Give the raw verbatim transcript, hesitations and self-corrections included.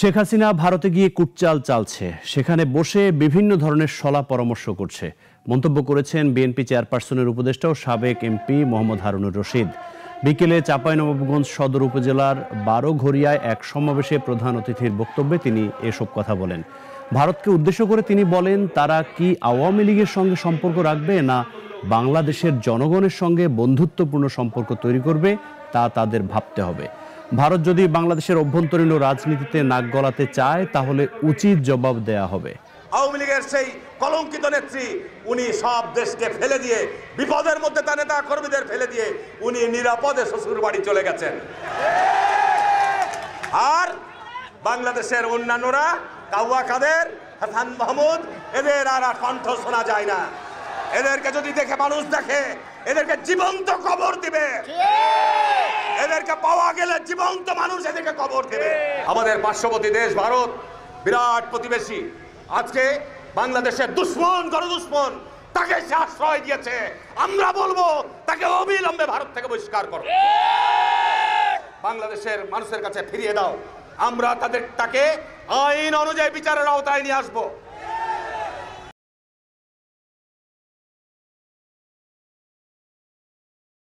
শেখ হাসিনা ভারতে গিয়ে কুটচাল চালছে, সেখানে বসে বিভিন্ন ধরনের শলা পরামর্শ করছে, মন্তব্য করেছেন বিএনপি চেয়ারপারসনের উপদেষ্টা ও সাবেক এমপি মোহাম্মদ হারুনুর রশীদ। বিকেলে চাপাই নবগঞ্জ সদর উপজেলার বারোঘরিয়ায় এক সমাবেশে প্রধান অতিথির বক্তব্যে তিনি এসব কথা বলেন। ভারতকে উদ্দেশ্য করে তিনি বলেন, তারা কি আওয়ামী লীগের সঙ্গে সম্পর্ক রাখবে, না বাংলাদেশের জনগণের সঙ্গে বন্ধুত্বপূর্ণ সম্পর্ক তৈরি করবে, তা তাদের ভাবতে হবে। ভারত যদি বাংলাদেশের অভ্যন্তরীণ রাজনীতিতে নাক গলাতে চায়, তাহলে উচিত জবাব দেয়া হবে। আওয়ামী লীগের সেই কলঙ্কিত নেত্রী, উনি সব দেশকে ফেলে দিয়ে, বিপদের মধ্যে তার নেতা কর্মীদের ফেলে দিয়ে উনি নিরাপদে শ্বশুর বাড়ি চলে গেছেন, আর বাংলাদেশের অন্যান্যরা কাউয়া কাদের, হাসান মাহমুদ, এদের আর কণ্ঠ শোনা যায় না। এদেরকে যদি দেখে মানুষ দেখে, এদেরকে জীবন্ত কবর দিবে। এদেরকে পাওয়া গেলে জীবন্ত মানুষ এদেরকে কবর দেবে। আমাদের পার্শ্ববর্তী দেশ ভারত, বিরাট প্রতিবেশী, আজকে বাংলাদেশের দুশ্মন, গণদুশ্মন, তাকে সে আশ্রয় দিয়েছে। আমরা বলবো তাকে অবিলম্বে ভারত থেকে বহিষ্কার করো, বাংলাদেশের মানুষের কাছে ফিরিয়ে দাও। আমরা তাদের তাকে আইন অনুযায়ী বিচারের আওতায় নিয়ে আসবো।